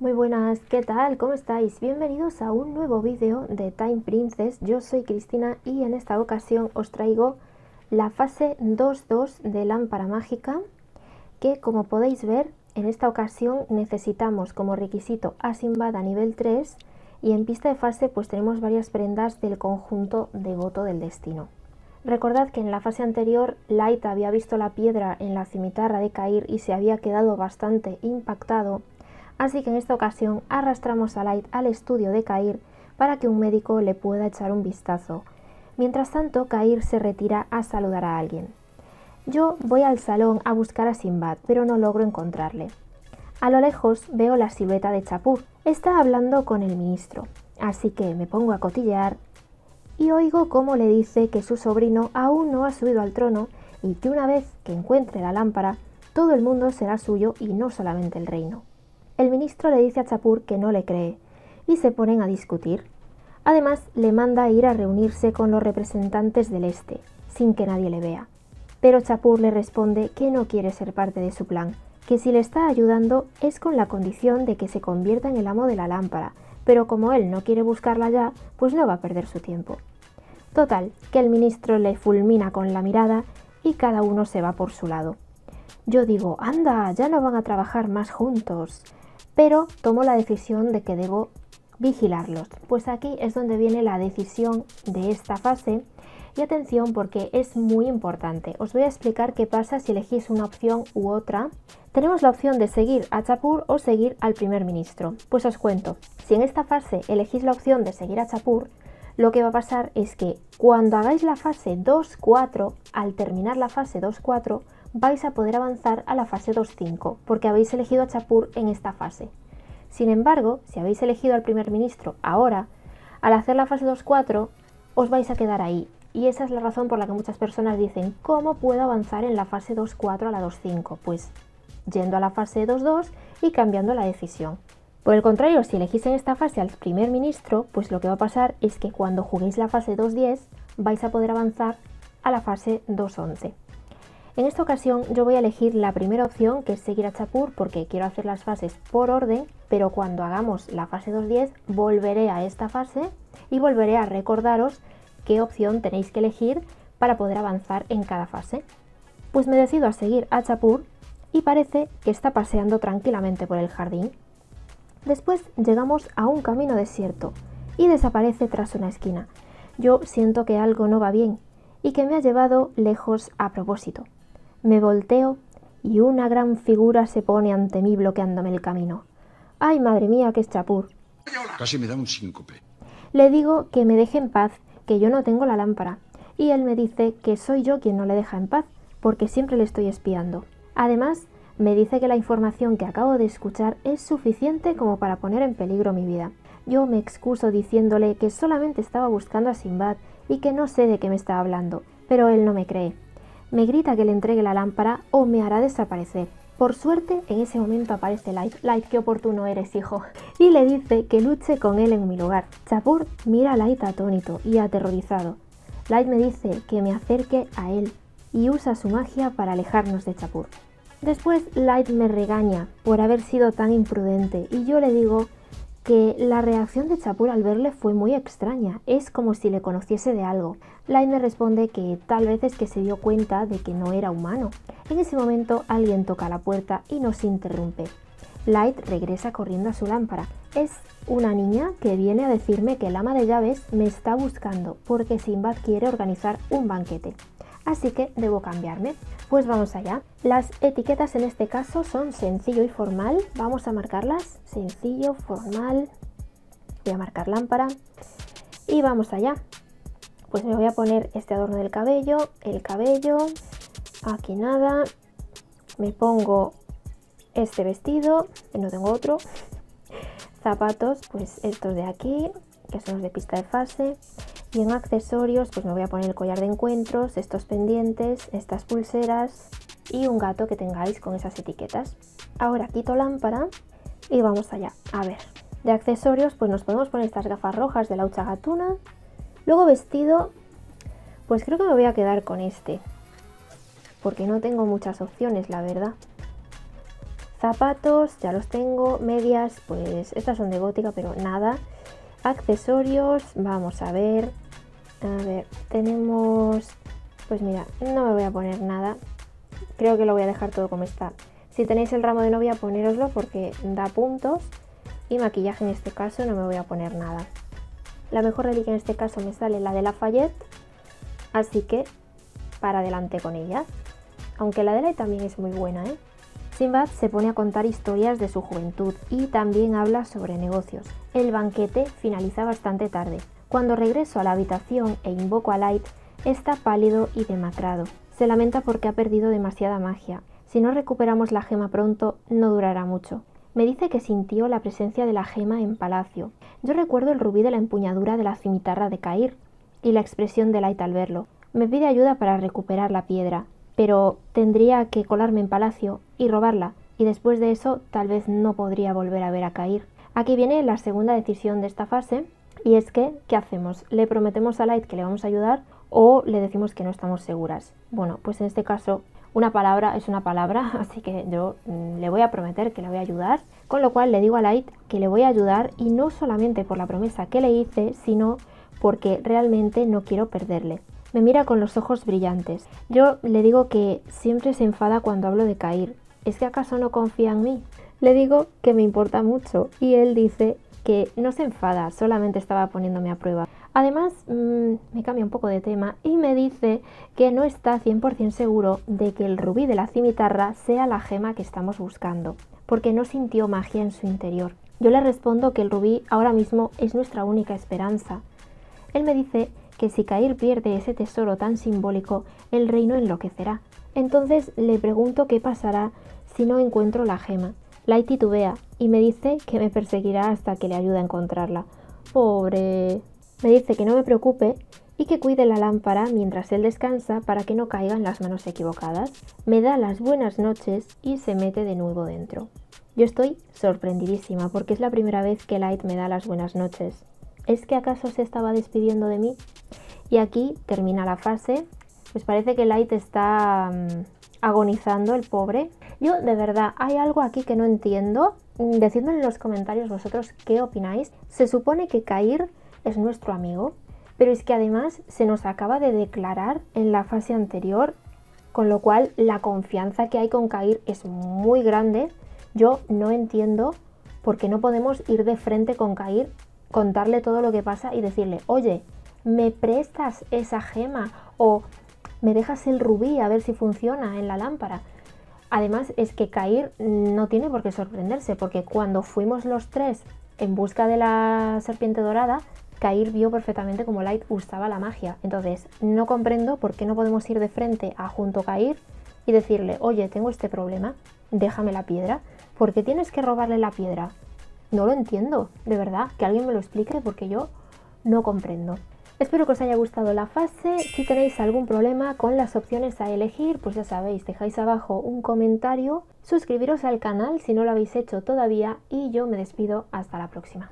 Muy buenas, ¿qué tal? ¿Cómo estáis? Bienvenidos a un nuevo vídeo de Time Princess. Yo soy Cristina y en esta ocasión os traigo la fase 2.2 de Lámpara Mágica, que como podéis ver, en esta ocasión necesitamos como requisito a Simbada nivel 3 y en pista de fase pues tenemos varias prendas del conjunto Devoto del Destino. Recordad que en la fase anterior Light había visto la piedra en la cimitarra de Kair y se había quedado bastante impactado. Así que en esta ocasión arrastramos a Light al estudio de Kair para que un médico le pueda echar un vistazo. Mientras tanto, Kair se retira a saludar a alguien. Yo voy al salón a buscar a Simbad, pero no logro encontrarle. A lo lejos veo la silueta de Chapur. Está hablando con el ministro, así que me pongo a cotillear y oigo cómo le dice que su sobrino aún no ha subido al trono y que una vez que encuentre la lámpara, todo el mundo será suyo y no solamente el reino. El ministro le dice a Chapur que no le cree y se ponen a discutir. Además, le manda a ir a reunirse con los representantes del este, sin que nadie le vea. Pero Chapur le responde que no quiere ser parte de su plan, que si le está ayudando es con la condición de que se convierta en el amo de la lámpara, pero como él no quiere buscarla ya, pues no va a perder su tiempo. Total, que el ministro le fulmina con la mirada y cada uno se va por su lado. Yo digo, anda, ya no van a trabajar más juntos. Pero tomo la decisión de que debo vigilarlos, pues aquí es donde viene la decisión de esta fase y atención porque es muy importante. Os voy a explicar qué pasa si elegís una opción u otra. Tenemos la opción de seguir a Chapur o seguir al primer ministro. Pues os cuento, si en esta fase elegís la opción de seguir a Chapur, lo que va a pasar es que cuando hagáis la fase 2.4, al terminar la fase 2.4, vais a poder avanzar a la fase 2.5 porque habéis elegido a Chapur en esta fase. Sin embargo, si habéis elegido al primer ministro ahora, al hacer la fase 2.4 os vais a quedar ahí y esa es la razón por la que muchas personas dicen ¿cómo puedo avanzar en la fase 2.4 a la 2.5? Pues yendo a la fase 2.2 y cambiando la decisión. Por el contrario, si elegís en esta fase al primer ministro, pues lo que va a pasar es que cuando juguéis la fase 2.10 vais a poder avanzar a la fase 2.11. En esta ocasión yo voy a elegir la primera opción, que es seguir a Chapur, porque quiero hacer las fases por orden, pero cuando hagamos la fase 2.10 volveré a esta fase y volveré a recordaros qué opción tenéis que elegir para poder avanzar en cada fase. Pues me decido a seguir a Chapur y parece que está paseando tranquilamente por el jardín. Después llegamos a un camino desierto y desaparece tras una esquina. Yo siento que algo no va bien y que me ha llevado lejos a propósito. Me volteo y una gran figura se pone ante mí bloqueándome el camino. ¡Ay, madre mía, que es Chapur! Casi me da un síncope. Le digo que me deje en paz, que yo no tengo la lámpara. Y él me dice que soy yo quien no le deja en paz, porque siempre le estoy espiando. Además, me dice que la información que acabo de escuchar es suficiente como para poner en peligro mi vida. Yo me excuso diciéndole que solamente estaba buscando a Simbad y que no sé de qué me está hablando, pero él no me cree. Me grita que le entregue la lámpara o me hará desaparecer. Por suerte, en ese momento aparece Light. Light, qué oportuno eres, hijo. Y le dice que luche con él en mi lugar. Chapur mira a Light atónito y aterrorizado. Light me dice que me acerque a él y usa su magia para alejarnos de Chapur. Después Light me regaña por haber sido tan imprudente y yo le digo que la reacción de Chapur al verle fue muy extraña, es como si le conociese de algo. Light me responde que tal vez es que se dio cuenta de que no era humano. En ese momento alguien toca la puerta y nos interrumpe. Light regresa corriendo a su lámpara. Es una niña que viene a decirme que el ama de llaves me está buscando porque Simbad quiere organizar un banquete. Así que debo cambiarme. Pues vamos allá. Las etiquetas en este caso son sencillo y formal. Vamos a marcarlas. Sencillo, formal. Voy a marcar lámpara. Y vamos allá. Pues me voy a poner este adorno del cabello. El cabello. Aquí nada. Me pongo este vestido. No tengo otro. Zapatos, pues estos de aquí, que son los de pista de fase. Y en accesorios, pues me voy a poner el collar de encuentros, estos pendientes, estas pulseras y un gato que tengáis con esas etiquetas. Ahora quito lámpara y vamos allá. A ver, de accesorios, pues nos podemos poner estas gafas rojas de la hucha gatuna. Luego vestido, pues creo que me voy a quedar con este, porque no tengo muchas opciones, la verdad. Zapatos, ya los tengo. Medias, pues estas son de gótica, pero nada. Accesorios, vamos a ver. A ver, tenemos... Pues mira, no me voy a poner nada. Creo que lo voy a dejar todo como está. Si tenéis el ramo de novia, ponéroslo porque da puntos. Y maquillaje en este caso no me voy a poner nada. La mejor reliquia en este caso me sale la de Lafayette. Así que para adelante con ella. Aunque la de Light también es muy buena, ¿eh? Simbad se pone a contar historias de su juventud y también habla sobre negocios. El banquete finaliza bastante tarde. Cuando regreso a la habitación e invoco a Light, está pálido y demacrado. Se lamenta porque ha perdido demasiada magia. Si no recuperamos la gema pronto, no durará mucho. Me dice que sintió la presencia de la gema en palacio. Yo recuerdo el rubí de la empuñadura de la cimitarra de Kair y la expresión de Light al verlo. Me pide ayuda para recuperar la piedra, pero tendría que colarme en palacio y robarla, y después de eso tal vez no podría volver a ver a Kair. Aquí viene la segunda decisión de esta fase, y es que, ¿qué hacemos? ¿Le prometemos a Light que le vamos a ayudar o le decimos que no estamos seguras? Bueno, pues en este caso una palabra es una palabra, así que yo le voy a prometer que le voy a ayudar, con lo cual le digo a Light que le voy a ayudar, y no solamente por la promesa que le hice, sino porque realmente no quiero perderle. Me mira con los ojos brillantes. Yo le digo que siempre se enfada cuando hablo de Kair. ¿Es que acaso no confía en mí? Le digo que me importa mucho y él dice que no se enfada, solamente estaba poniéndome a prueba. Además, me cambia un poco de tema y me dice que no está 100% seguro de que el rubí de la cimitarra sea la gema que estamos buscando, porque no sintió magia en su interior. Yo le respondo que el rubí ahora mismo es nuestra única esperanza. Él me dice que si Kair pierde ese tesoro tan simbólico, el reino enloquecerá. Entonces le pregunto qué pasará si no encuentro la gema. Light titubea y me dice que me perseguirá hasta que le ayude a encontrarla. ¡Pobre! Me dice que no me preocupe y que cuide la lámpara mientras él descansa para que no caiga en las manos equivocadas. Me da las buenas noches y se mete de nuevo dentro. Yo estoy sorprendidísima porque es la primera vez que Light me da las buenas noches. ¿Es que acaso se estaba despidiendo de mí? Y aquí termina la fase. Pues parece que Light está agonizando, el pobre. Yo, de verdad, hay algo aquí que no entiendo. Decidme en los comentarios vosotros qué opináis. Se supone que Kair es nuestro amigo, pero es que además se nos acaba de declarar en la fase anterior, con lo cual la confianza que hay con Kair es muy grande. Yo no entiendo por qué no podemos ir de frente con Kair, contarle todo lo que pasa y decirle, oye, ¿me prestas esa gema? O ¿me dejas el rubí a ver si funciona en la lámpara? Además, es que Kair no tiene por qué sorprenderse, porque cuando fuimos los tres en busca de la serpiente dorada, Kair vio perfectamente cómo Light usaba la magia. Entonces, no comprendo por qué no podemos ir de frente a junto Kair y decirle, oye, tengo este problema, déjame la piedra. ¿Por qué tienes que robarle la piedra? No lo entiendo, de verdad, que alguien me lo explique porque yo no comprendo. Espero que os haya gustado la fase. Si tenéis algún problema con las opciones a elegir, pues ya sabéis, dejáis abajo un comentario, suscribiros al canal si no lo habéis hecho todavía y yo me despido hasta la próxima.